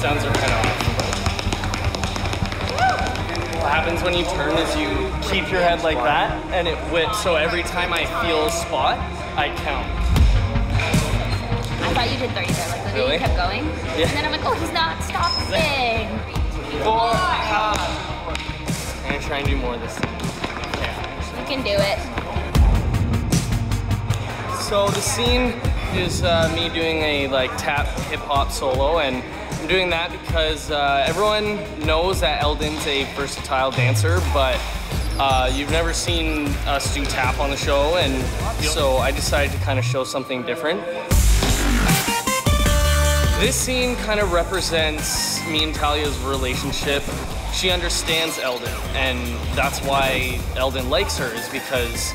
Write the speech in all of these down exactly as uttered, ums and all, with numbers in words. sounds are kind of off. And what happens when you turn is you keep your head like that, and it whips, so every time I feel a spot, I count. I thought you did thirty there, like literally really? You kept going. Yeah. And then I'm like, oh, he's not stopping. Four. I'm gonna try and do more this time. Yeah. You can do it. So the scene is uh, me doing a like tap hip hop solo, and I'm doing that because uh, everyone knows that Eldon's a versatile dancer, but uh, you've never seen us do tap on the show, and so I decided to kind of show something different. This scene kind of represents me and Talia's relationship. She understands Eldon, and that's why Eldon likes her, is because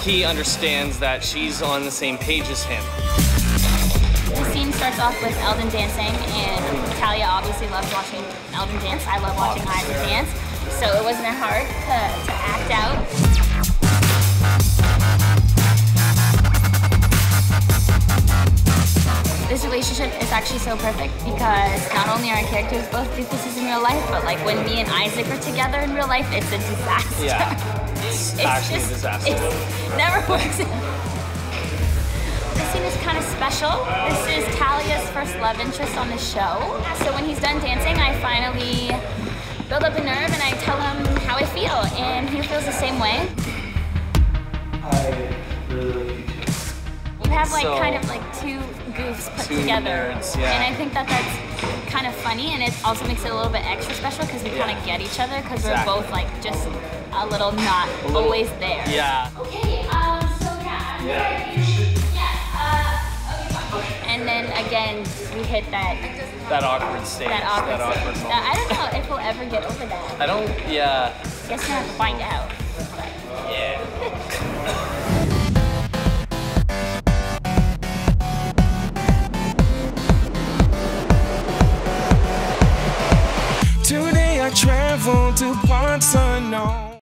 he understands that she's on the same page as him. The scene starts off with Eldon dancing, and Talia obviously loves watching Eldon dance. I love watching Isaac dance, so it wasn't hard to, to act out. This relationship is actually so perfect because not only are our characters both doofuses in real life, but like when me and Isaac are together in real life, it's a disaster. Yeah, it's, it's actually just, a disaster. It never works out. This scene is kind of special. This is Talia's first love interest on the show. So when he's done dancing, I finally build up a nerve and I tell him how I feel, and he feels the same way. I really love you too. We have like so, kind of like two goofs put two together, nerds, yeah. And I think that that's kind of funny, and it also makes it a little bit extra special because we yeah. kind of get each other because exactly. we're both like just a little not a little, always there. Yeah. Okay, um, so yeah, I'm yeah. ready. Yeah, uh, okay. And then again, we hit that that awkward stage. That awkward, that awkward stage. Now, I don't know if we'll ever get over that. I don't. Yeah. Guess we'll have to find out. Yeah. Travel to parts unknown.